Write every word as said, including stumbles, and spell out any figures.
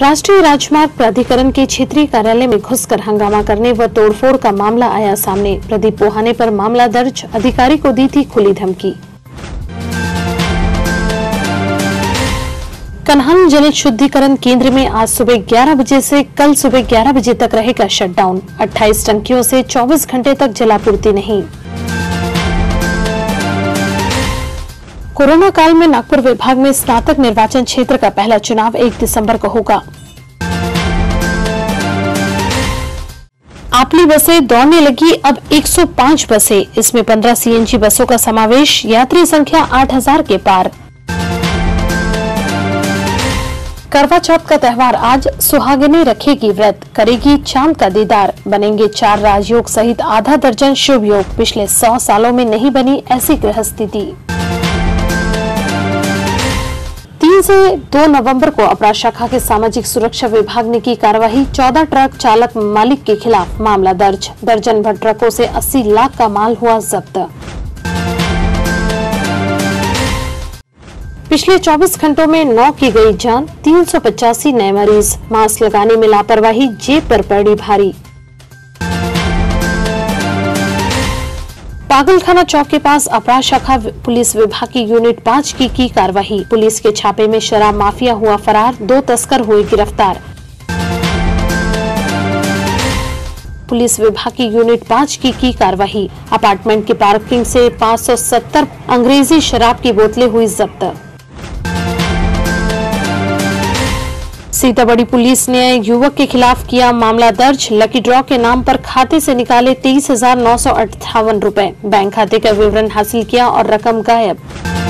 राष्ट्रीय राजमार्ग प्राधिकरण के क्षेत्रीय कार्यालय में घुसकर हंगामा करने व तोड़फोड़ का मामला आया सामने। प्रदीप पोहाने पर मामला दर्ज, अधिकारी को दी थी खुली धमकी। कन्हान जल शुद्धिकरण केंद्र में आज सुबह ग्यारह बजे से कल सुबह ग्यारह बजे तक रहेगा शटडाउन। अट्ठाईस टंकियों से चौबीस घंटे तक जलापूर्ति नहीं। कोरोना काल में नागपुर विभाग में स्नातक निर्वाचन क्षेत्र का पहला चुनाव एक दिसंबर को होगा। आपली बसें दौड़ने लगी, अब एक सौ पाँच बसें, इसमें पंद्रह सी एन जी बसों का समावेश। यात्री संख्या आठ हज़ार के पार। करवा चौथ का त्यौहार आज, सुहागिनी रखेगी व्रत, करेगी चांद का दीदार। बनेंगे चार राजयोग सहित आधा दर्जन शुभ योग। पिछले सौ सालों में नहीं बनी ऐसी ग्रह स्थिति। तीन से दो नवंबर को अपराध शाखा के सामाजिक सुरक्षा विभाग ने की कार्यवाही। चौदह ट्रक चालक मालिक के खिलाफ मामला दर्ज। दर्जन भर ट्रकों से अस्सी लाख का माल हुआ जब्त। पिछले चौबीस घंटों में नौ की गई जान, तीन सौ पचासी नए मरीज। मास्क लगाने में लापरवाही, जेब पर पड़ी भारी। पागलखाना चौक के पास अपराध शाखा पुलिस विभाग की यूनिट पाँच की की कार्यवाही। पुलिस के छापे में शराब माफिया हुआ फरार, दो तस्कर हुए गिरफ्तार। पुलिस विभाग की यूनिट पाँच की की कार्यवाही। अपार्टमेंट की पार्किंग से पाँच सौ सत्तर अंग्रेजी शराब की बोतलें हुई जब्त। सीतामढ़ी पुलिस ने युवक के खिलाफ किया मामला दर्ज। लकी ड्रॉ के नाम पर खाते से निकाले तेईस हजार नौ सौ अट्ठावन रुपए। बैंक खाते का विवरण हासिल किया और रकम गायब।